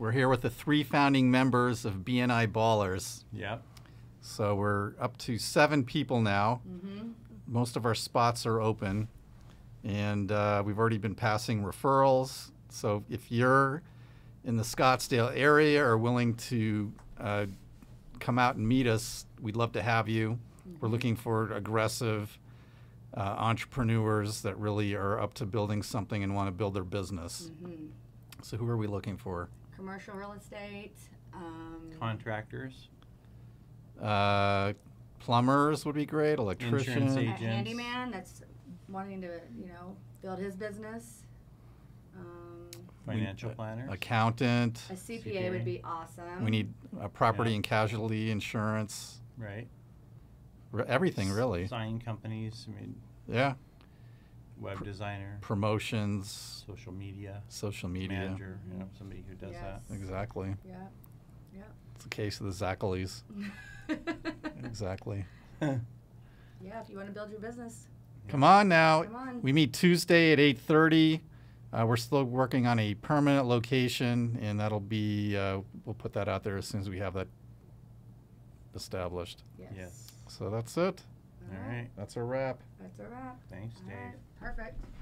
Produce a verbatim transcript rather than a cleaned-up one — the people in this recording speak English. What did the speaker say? We're here with the three founding members of B N I Ballers. Yeah. So we're up to seven people now. Mm-hmm. Most of our spots are open. And uh, we've already been passing referrals. So if you're in the Scottsdale area or willing to uh, come out and meet us, we'd love to have you. Mm-hmm. We're looking for aggressive uh, entrepreneurs that really are up to building something and want to build their business. Mm-hmm. So who are we looking for? Commercial real estate. Um, Contractors. Uh, plumbers would be great. Electrician. Insurance agents. A handyman that's wanting to, you know, build his business. Um, Financial planners. Accountant. A C P A, C P A would be awesome. We need a property yeah. and casualty insurance. Right. Re everything, really. Sign companies. I mean. Yeah. Web Pr designer. Promotions. Social media. Social media. Manager. Mm-hmm. You know, somebody who does yes. that. Exactly. Yeah. Yeah. It's the case of the Zachleys. Exactly. Yeah, if you want to build your business. Come on now. Come on. We meet Tuesday at eight thirty. Uh, we're still working on a permanent location, and that'll be, uh, we'll put that out there as soon as we have that established. Yes. yes. So that's it. All right. That's a wrap. That's a wrap. Thanks, Dave. All right. Perfect.